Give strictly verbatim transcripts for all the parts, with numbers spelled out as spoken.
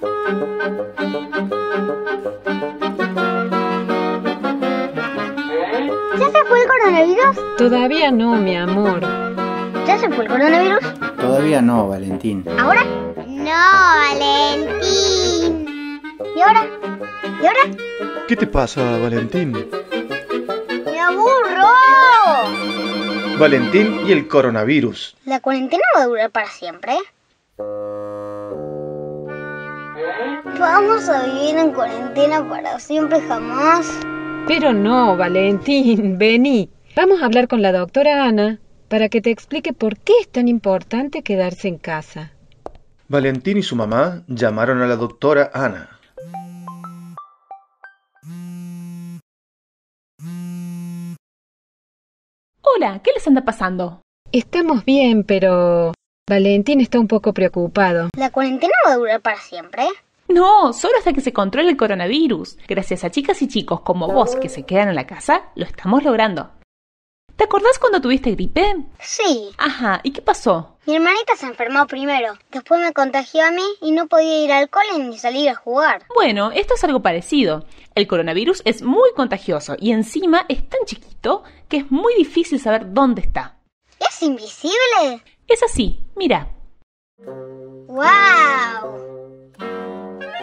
¿Ya se fue el coronavirus? Todavía no, mi amor. ¿Ya se fue el coronavirus? Todavía no, Valentín. ¿Ahora? No, Valentín. ¿Y ahora? ¿Y ahora? ¿Qué te pasa, Valentín? ¡Me aburro! Valentín y el coronavirus. ¿La cuarentena va a durar para siempre? ¿Vamos a vivir en cuarentena para siempre jamás? Pero no, Valentín, vení. Vamos a hablar con la doctora Ana para que te explique por qué es tan importante quedarse en casa. Valentín y su mamá llamaron a la doctora Ana. Hola, ¿qué les anda pasando? Estamos bien, pero Valentín está un poco preocupado. ¿La cuarentena va a durar para siempre? No, solo hasta que se controle el coronavirus. Gracias a chicas y chicos como vos que se quedan en la casa, lo estamos logrando. ¿Te acordás cuando tuviste gripe? Sí. Ajá, ¿y qué pasó? Mi hermanita se enfermó primero, después me contagió a mí y no podía ir al cole ni salir a jugar. Bueno, esto es algo parecido. El coronavirus es muy contagioso y encima es tan chiquito que es muy difícil saber dónde está. ¿Es invisible? Es así, mira. ¡Wow!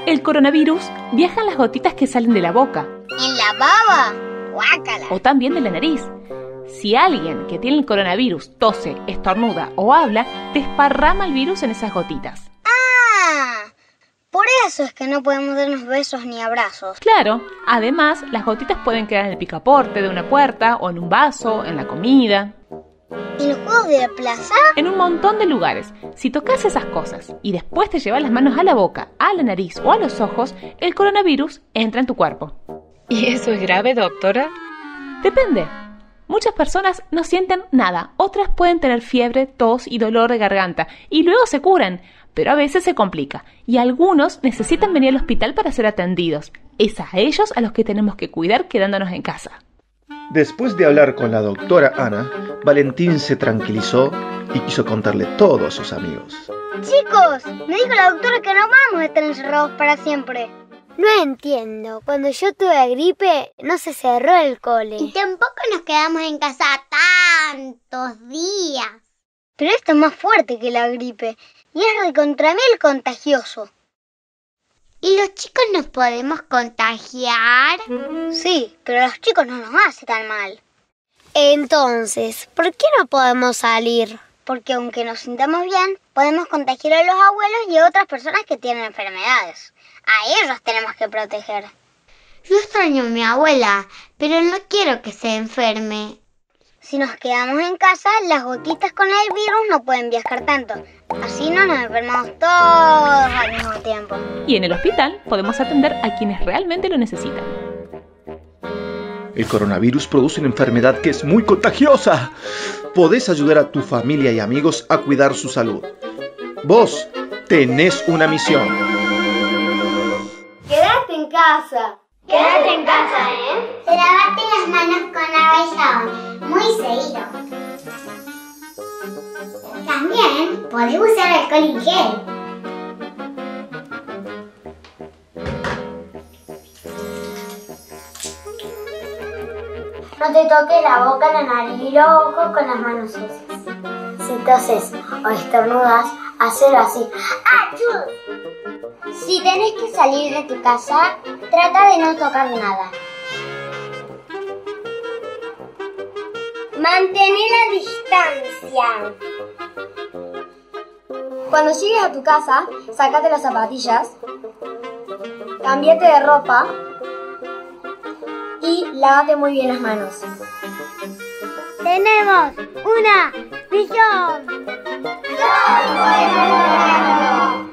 El coronavirus viaja en las gotitas que salen de la boca. ¿En la baba? ¡Guácala! O también de la nariz. Si alguien que tiene el coronavirus tose, estornuda o habla, desparrama el virus en esas gotitas. ¡Ah! Por eso es que no podemos darnos besos ni abrazos. Claro. Además, las gotitas pueden quedar en el picaporte de una puerta o en un vaso, en la comida. ¿En los juegos de la plaza? En un montón de lugares. Si tocas esas cosas y después te llevas las manos a la boca, a la nariz o a los ojos, el coronavirus entra en tu cuerpo. ¿Y eso es grave, doctora? Depende. Muchas personas no sienten nada. Otras pueden tener fiebre, tos y dolor de garganta y luego se curan, pero a veces se complica. Y algunos necesitan venir al hospital para ser atendidos. Es a ellos a los que tenemos que cuidar quedándonos en casa. Después de hablar con la doctora Ana, Valentín se tranquilizó y quiso contarle todo a sus amigos. Chicos, me dijo la doctora que no vamos a estar encerrados para siempre. No entiendo, cuando yo tuve gripe no se cerró el cole. Y tampoco nos quedamos en casa tantos días. Pero esto es más fuerte que la gripe y es recontra mil contagioso. ¿Y los chicos nos podemos contagiar? Sí, pero los chicos no nos hace tan mal. Entonces, ¿por qué no podemos salir? Porque aunque nos sintamos bien, podemos contagiar a los abuelos y a otras personas que tienen enfermedades. A ellos tenemos que proteger. Yo extraño a mi abuela, pero no quiero que se enferme. Si nos quedamos en casa, las gotitas con el virus no pueden viajar tanto. Así no nos enfermamos todos al mismo tiempo. Y en el hospital podemos atender a quienes realmente lo necesitan. El coronavirus produce una enfermedad que es muy contagiosa. Podés ayudar a tu familia y amigos a cuidar su salud. Vos tenés una misión. Quédate en casa. Quédate en casa, ¿eh? Lavate las manos con agua y jabón, muy seguido. También podés usar alcohol en gel. No te toques la boca, la nariz y los ojos con las manos sucias. Si toses o estornudas, hacelo así. ¡Achú! Si tenés que salir de tu casa, trata de no tocar nada. Mantener la distancia. Cuando llegues a tu casa, sácate las zapatillas, cámbiate de ropa y lávate muy bien las manos. ¡Tenemos una misión! ¡No podemos!